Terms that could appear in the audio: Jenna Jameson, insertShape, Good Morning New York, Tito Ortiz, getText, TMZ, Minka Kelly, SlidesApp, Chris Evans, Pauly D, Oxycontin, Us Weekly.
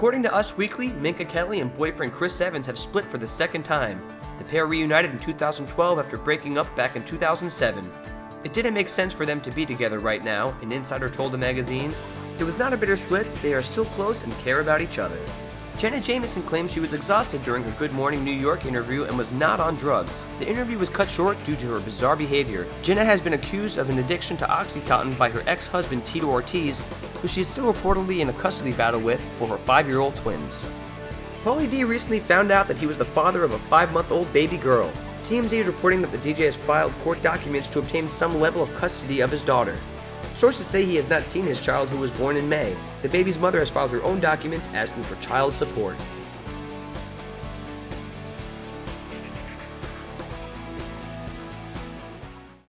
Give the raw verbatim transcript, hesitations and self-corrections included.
According to Us Weekly, Minka Kelly and boyfriend Chris Evans have split for the second time. The pair reunited in two thousand twelve after breaking up back in two thousand seven. It didn't make sense for them to be together right now, an insider told the magazine. It was not a bitter split, they are still close and care about each other. Jenna Jameson claimed she was exhausted during her Good Morning New York interview and was not on drugs. The interview was cut short due to her bizarre behavior. Jenna has been accused of an addiction to Oxycontin by her ex-husband Tito Ortiz, who she is still reportedly in a custody battle with for her five-year-old twins. Pauly D recently found out that he was the father of a five-month-old baby girl. T M Z is reporting that the D J has filed court documents to obtain some level of custody of his daughter. Sources say he has not seen his child, who was born in May. The baby's mother has filed her own documents asking for child support.